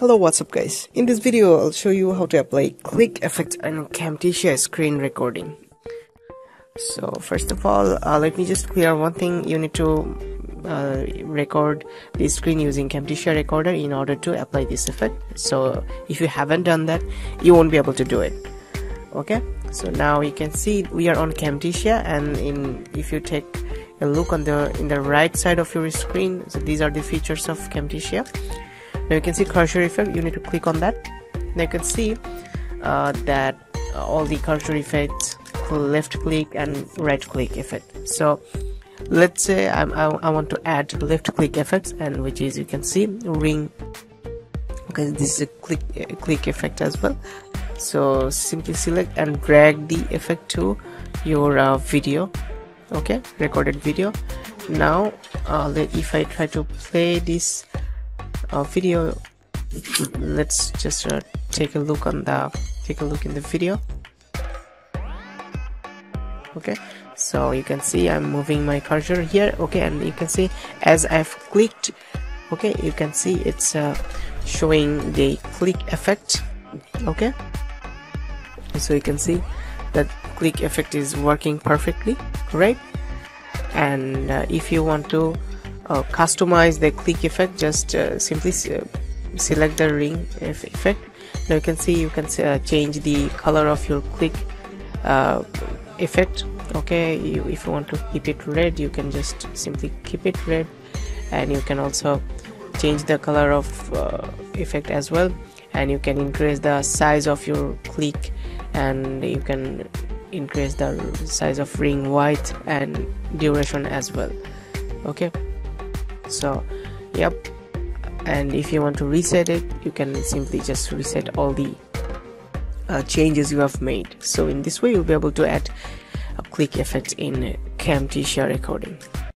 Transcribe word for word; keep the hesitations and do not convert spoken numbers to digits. Hello, what's up guys? In this video I'll show you how to apply click effects on Camtasia screen recording. So first of all, uh, let me just clear one thing. You need to uh, record the screen using Camtasia recorder in order to apply this effect. So if you haven't done that, you won't be able to do it. Okay, so now you can see we are on Camtasia, and in if you take a look on the in the right side of your screen, so these are the features of Camtasia. Now you can see cursor effect. You need to click on that. Now you can see uh, that all the cursor effects, left click and right click effect. So let's say I'm, I, I want to add left click effects, and which is you can see ring. Okay, this is a click a click effect as well. So simply select and drag the effect to your uh, video, okay, recorded video. Now uh, if I try to play this uh, video, let's just uh, take a look on the take a look in the video. Okay, so you can see I'm moving my cursor here. Okay, and you can see as I've clicked, okay, you can see it's uh, showing the click effect. Okay, so you can see that click effect is working perfectly, right? And uh, if you want to uh, customize the click effect, just uh, simply uh, select the ring effect. Now you can see you can uh, change the color of your click uh, effect. Okay, you, if you want to keep it red, you can just simply keep it red, and you can also change the color of uh, effect as well, and you can increase the size of your click, and you can increase the size of ring width and duration as well. Okay, so yep, and if you want to reset it, you can simply just reset all the Uh, changes you have made. So in this way you'll be able to add a click effect in Camtasia recording.